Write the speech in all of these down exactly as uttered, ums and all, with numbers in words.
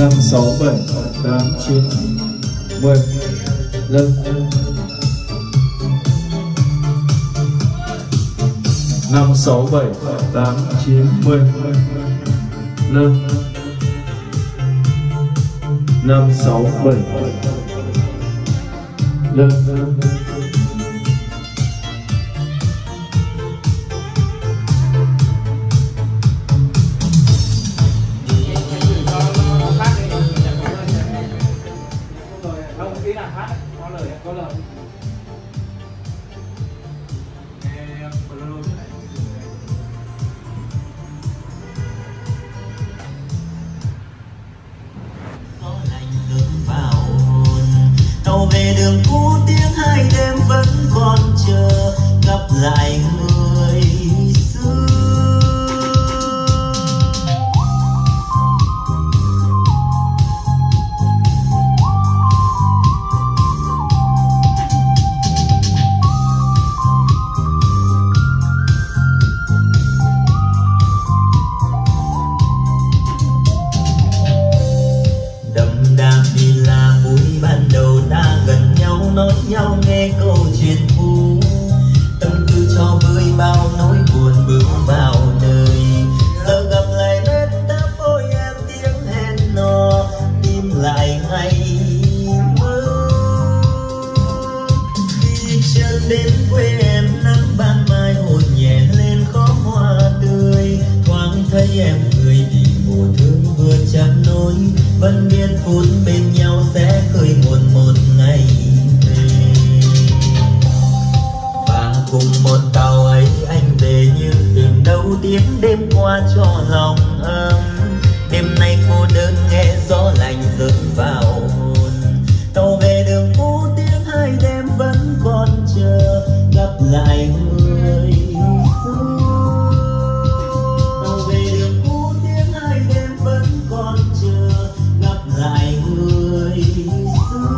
năm sáu bảy tám chín mười lần năm sáu bảy tám chín mười lần năm sáu bảy lần đường cũ tiếng hai đêm vẫn còn chờ gặp lại người xưa. Đậm đà vì là buổi ban đầu đã gần nói nhau nghe câu chuyện cũ, tâm tư cho vơi bao nỗi buồn bướng vào đời. Giờ gặp lại bên ta ôi em tiếng hẹn hò, tìm lại ngày mơ. Khi chân đến quê em nắng ban mai hồn nhẹ lên khóm hoa tươi, thoáng thấy em người đi mùa thương vừa chạm nỗi, vẫn biết phút bên nhau sẽ khơi nguồn một ngày. Cùng một tàu ấy anh về như tìm đâu tiếng đêm qua cho lòng ấm. Đêm nay cô đơn nghe gió lạnh rớt vào hồn. Tàu về đường cũ tiếng hai đêm vẫn còn chờ gặp lại người xưa. Tàu về đường cũ tiếng hai đêm vẫn còn chờ gặp lại người xưa.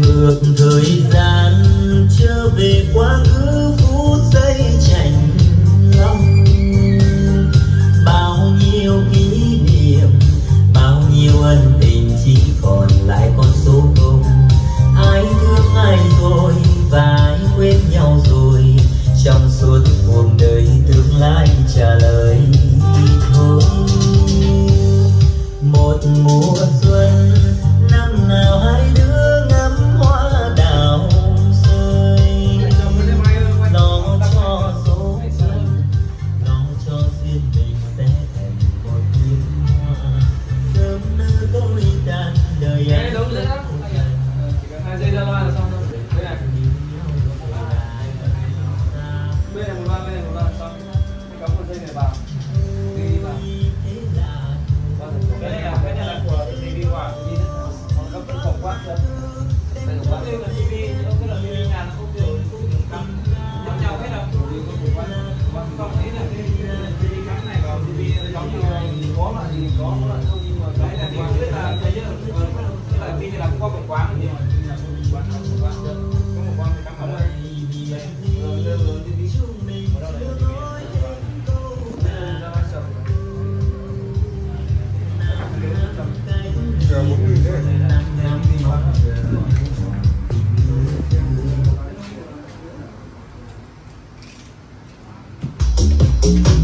Ngược thời gian trở về quá khứ phút giây chạnh lòng, bao nhiêu kỷ niệm, bao nhiêu ân tình chỉ còn lại con số không. Ai thương ai rồi và ai quên nhau rồi, trong suốt cuộc đời tương lai trả lời thôi. Một mùa xuân năm nào hai đứa Thank you.